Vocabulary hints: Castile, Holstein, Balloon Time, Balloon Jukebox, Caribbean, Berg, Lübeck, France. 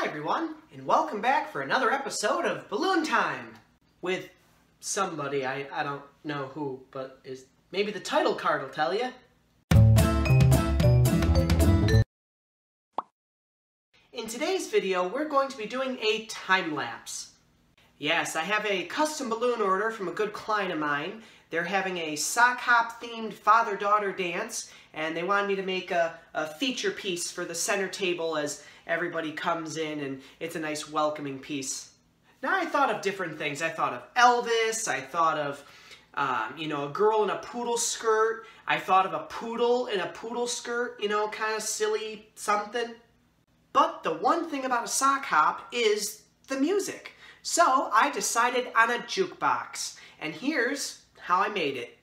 Hi everyone, and welcome back for another episode of Balloon Time! With somebody, I don't know who, but is maybe the title card will tell you. In today's video, we're going to be doing a time lapse. Yes, I have a custom balloon order from a good client of mine. They're having a sock hop themed father-daughter dance, and they wanted me to make a feature piece for the center table as everybody comes in, and it's a nice welcoming piece. Now I thought of different things. I thought of Elvis, I thought of, you know, a girl in a poodle skirt, I thought of a poodle in a poodle skirt, you know, kind of silly something. But the one thing about a sock hop is the music. So I decided on a jukebox, and here's how I made it.